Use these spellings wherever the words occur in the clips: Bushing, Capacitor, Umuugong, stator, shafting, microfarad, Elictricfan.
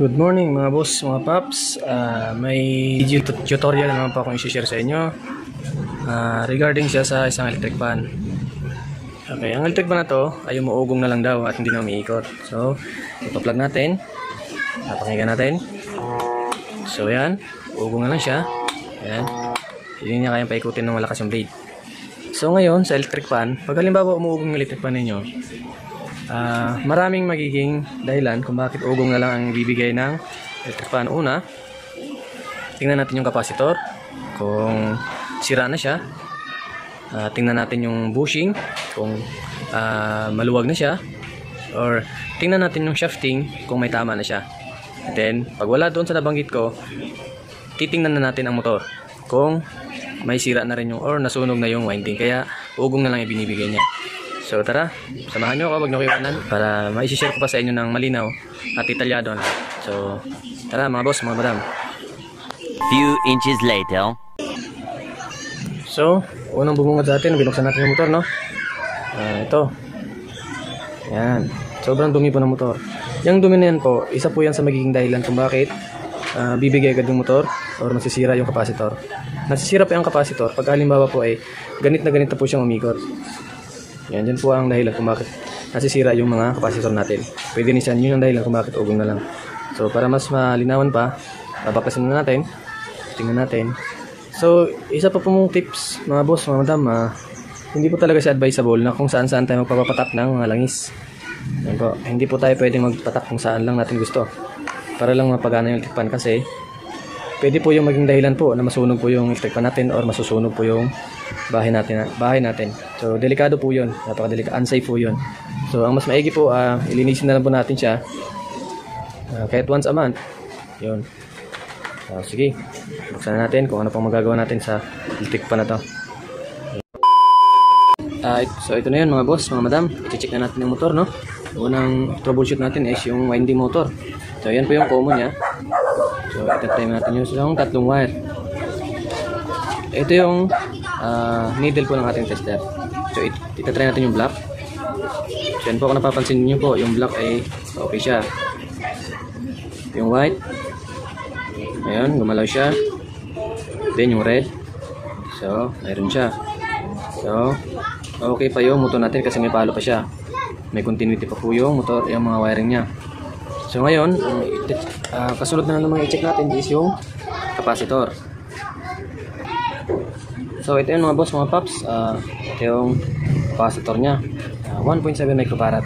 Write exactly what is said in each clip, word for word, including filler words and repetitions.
Good morning mga boss, mga paps. uh, May video tutorial naman po akong i-share sa inyo uh, regarding siya sa isang electric pan. Okay, ang electric pan na to ay umuugong na lang daw at hindi na umiikot. So, ipa-plug natin. Napakinggan natin. So, yan, uugong na lang siya. Yan, hindi niya kayang paikutin ng malakas yung blade. So, ngayon, sa electric pan, pag halimbawa umuugong yung electric pan ninyo, Uh, maraming magiging dahilan kung bakit ugong na lang ang bibigay ng electric pan. Una, tingnan natin yung capacitor kung sira na siya. Uh, tingnan natin yung bushing kung uh, maluwag na siya, or tingnan natin yung shafting kung may tama na siya. And then pag wala doon sa nabanggit ko, titingnan na natin ang motor kung may sira na rin yung or nasunog na yung winding, kaya ugong na lang ibinibigay niya. So tara, samahan nyo ako, wag nyo kiwanan, para maisishare ko pa sa inyo ng malinaw at detalyado. So tara mga boss, mga madam. Few inches later. So, unang bumungad sa atin, binuksan natin yung motor, no? Uh, ito. Yan. Sobrang dumi po ng motor. Yung dumi na yan po, isa po yan sa magiging dahilan kung bakit uh, bibigay agad yung motor or masisira yung capacitor. Nasisira po yung capacitor pag halimbawa po ay eh, ganit na ganit na po siyang umikot. Yan, dyan po ang dahilan kung bakit nasisira yung mga kapasitor natin. Pwede nisan yun ang dahilan kung bakit ugong na lang. So, para mas malinawan pa, babaklasin na natin. Tingnan natin. So, isa pa po mong tips, mga boss, mga madam, uh, hindi po talaga siya advisable na kung saan-saan tayo magpapapatak ng mga langis. Yan po. Hindi po tayo pwedeng magpatak kung saan lang natin gusto. Para lang mapagana yung electric pan, kasi pwede po yung maging dahilan po na masunog po yung electric pan natin or masusunog po yung bahay natin, bahay natin. So, delikado po yun. Napakadelika. Unsafe po yun. So, ang mas maigi po, uh, ilinisin na lang po natin siya. Uh, kahit once a month. Yun. Uh, sige. Buksan na natin kung ano pang magagawa natin sa electric pan na to. Uh, so, ito na yun mga boss, mga madam. I-check na natin yung motor, no? Unang troubleshoot natin is yung winding motor. So, yan po yung common niya. So, i-tap-time natin yung isang tatlong wire. Ito yung Uh, needle po ng ating tester. So, it itatry natin yung black. So, yan po, kung napapansin niyo po, yung black ay okay siya. Ito yung white. Ayan, gumalaw siya. Then, yung red. So, mayroon siya. So, okay pa yung motor natin kasi may palo pa siya. May continuity pa po yung motor, yung mga wiring niya. So, ngayon, uh, kasunod na naman i-check natin is yung capacitor. So, ito yun mga boss, mga paps, uh, ito yung capacitor nya, uh, one point seven microfarad.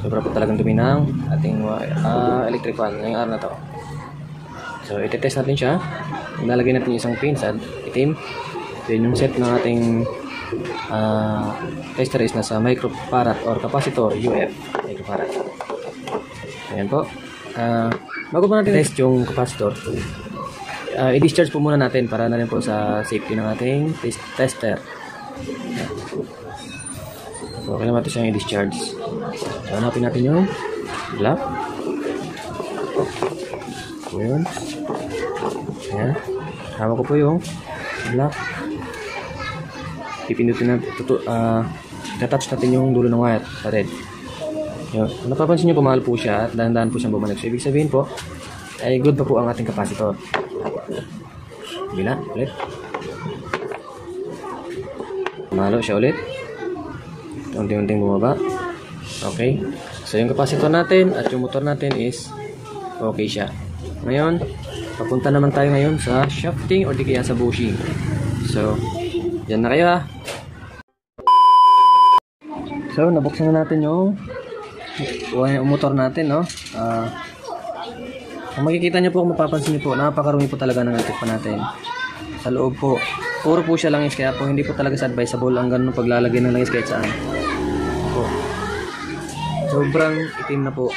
Sobra po talagang dumi ng ating uh, electric fan ngayong araw na to. So, itetest natin siya. Nalagay natin yung isang pin sa itim. Then yung set ng ating uh, tester is nasa microfarad or capacitor U F microfarad. Ayan po. uh, Bago po natin test yung capacitor, Uh, i-discharge po muna natin para na rin po sa safety ng ating tester. So, okay naman ito siyang i-discharge. So, hanapin natin yung black. Ayan. Ayan. Hawak ko po yung black. Pipindutin natin, uh, tatouch natin yung dulo ng wire sa red. Ayan. Napapansin nyo, pumahal po siya at dahan-dahan po siyang bumanag. So, ibig sabihin po, ay good pa po ang ating capacitor. Bila ulit. Malo siya ulit. Unti-unting bumaba. Okay. So yung capacitor natin at yung motor natin is okay siya. Ngayon, papunta naman tayo ngayon sa shafting o di kaya sa bushing. So, yan na kayo ha. So, nabuksan na natin yung motor natin, no? Ah, uh, Kung makikita nyo po, kung mapapansin nyo po, napakarumi po talaga ng electric pan natin. Sa loob po, puro po siya langis, kaya po hindi po talaga sa advisable ang ganun paglalagay ng langis kahit saan. Po. Sobrang itim na po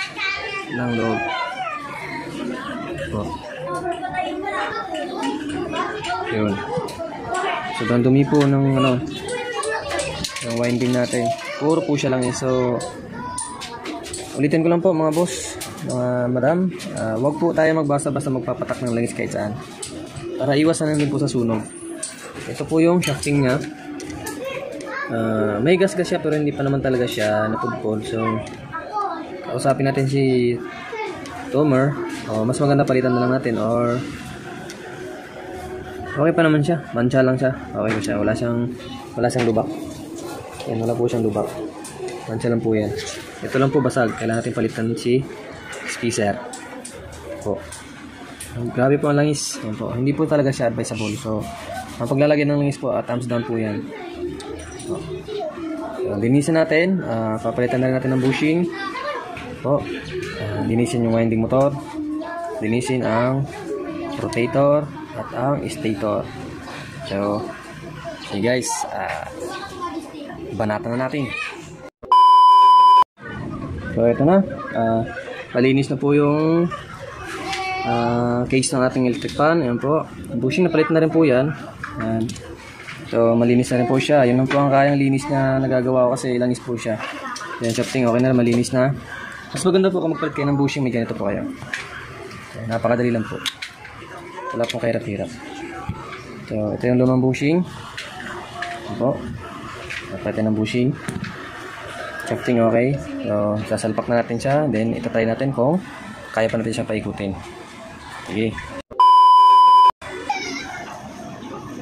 ng loob. Po. Yun. Sobrang dumi po ng, ano, ng winding natin. Puro po siya langis. So, ulitin ko lang po mga boss, mga madam, uh, wag po tayo magbasa-basta magpapatak ng langis kahit saan, para iwasan din po sa sunog. Ito po yung shafting nya. Uh, may gas-gas siya pero hindi pa naman talaga siya napudpod. So, kausapin natin si Tomer Oh, mas maganda palitan na lang natin or okay pa naman siya. Mancha lang siya. Okay po siya. Wala siyang wala siyang lubak. Yan, wala po siyang lubak. Mancha lang po yan. Ito lang po basag. Kailangan natin palitan si spacer. Po. Oh, grabe po ang langis. Yan po. Hindi po talaga siya advisable. So, ang paglalagay ng langis po, uh, thumbs down po yan. Oh. So, linisin natin. Uh, papalitan na rin natin ng bushing. Po. Uh, linisin yung winding motor. Linisin ang rotator at ang stator. So, hey guys, uh, banatan na natin. So, ito na. Uh, palinis na po yung uh, cage ng ating electric fan. Ayan po. Bushing na palit na rin po yan. Ayan. So, malinis na rin po siya. Yun lang po ang kayang linis na nagagawa ko kasi langis po siya. Ayan, shafting. Okay na, malinis na. Mas maganda po kung magpalit kayo ng bushing. May ganito po kayo. Napakadali lang po. Wala pong kahirap-hirap. So, ito yung lumang bushing. Ito. Napalitan ng bushing. Shafting okay. So, sasalpak na natin siya. Then, itatry natin kung kaya pa natin siya paikutin. Sige.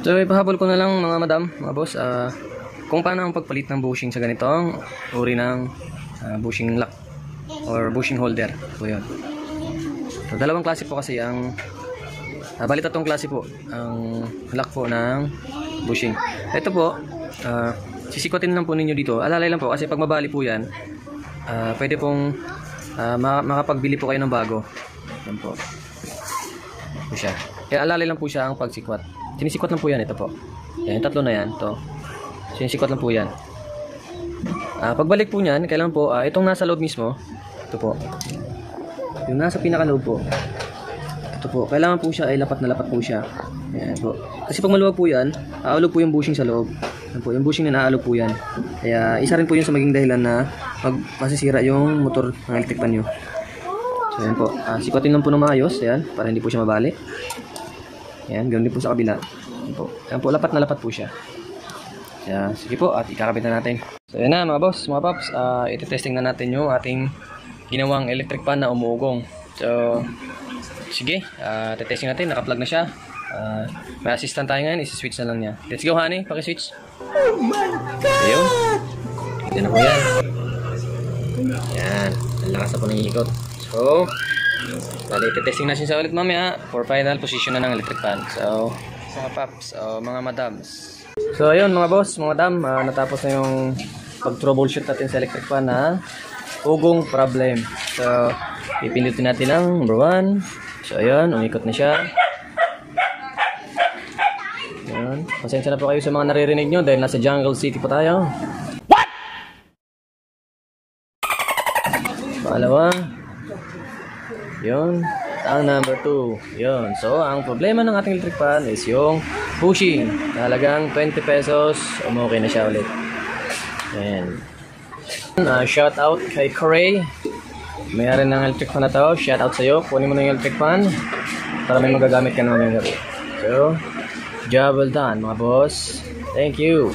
So, ipahabol ko na lang mga madam, mga boss. Uh, kung paano ang pagpalit ng bushing sa ganitong uri ng uh, bushing lock or bushing holder. So, yun. So, dalawang klase po kasi ang ah, bali tatong klase po ang lock po ng bushing. Ito po, uh, sisikwatin lang po ninyo dito. Alalay lang po kasi pag mabali po yan, uh, pwede pong uh, makapagbili po kayo ng bago. Yan po. Ito siya. Kaya alalay lang po siya ang pagsikwat. Sinisikwat lang po yan. Ito po. Yan, tatlo na yan. Ito. Sinisikwat lang po yan. Uh, pagbalik po niyan, kailangan po, uh, itong nasa loob mismo, ito po. Yung nasa pinakaloob po. Ito po, kailangan po siya ay lapat na lapat po siya. Ayan po. Kasi pag maluwag po yan, aalo po yung bushing sa loob. Ayan po, yung bushing na naalo po yan. Kaya isa rin po yun sa maging dahilan na pag masisira yung motor ng electric pan nyo. So ayan po, ah, sikwatin lang po ng maayos. Ayan, para hindi po siya mabali. Ayan, ganoon din po sa kabila. Ayan po, ayan po lapat na lapat po siya. Ayan, sige po, at ikakabit na natin. So ayan na mga boss, mga paps, uh, ititesting na natin yung ating ginawang electric pan na umuugong. So, sige, uh, testing natin, naka-plug na siya. Uh, may assistant tayo ngayon, isi-switch na lang niya. Let's go honey, paki-switch. Oh my God! Ayun. Ito na po yan. Ayan, nalakas na po nangyikot. So, bali, testing na siya ulit mamaya for final position na ng electric pan. So, mga paps, oh, mga madams. So, ayun mga boss, mga madam, uh, natapos na yung pag-troubleshoot natin sa electric pan na ugong problem. So, ipindutin natin ang number one. So, ayan. Umikot na siya. Ayan. Pasensya na po kayo sa mga naririnig nyo dahil nasa Jungle City po tayo. What? Pangalawa. Yun. Ang number two. Yun. So, ang problema ng ating electric pan is yung bushing. Talagang twenty pesos. Umukay na siya ulit. Ayan. Uh, shout out kay Corey. Mayroon ng electric fan na to. Shout out sa'yo. Kunin mo na yung electric fan para may magagamit ka na magagabi. So, job well done mga boss. Thank you.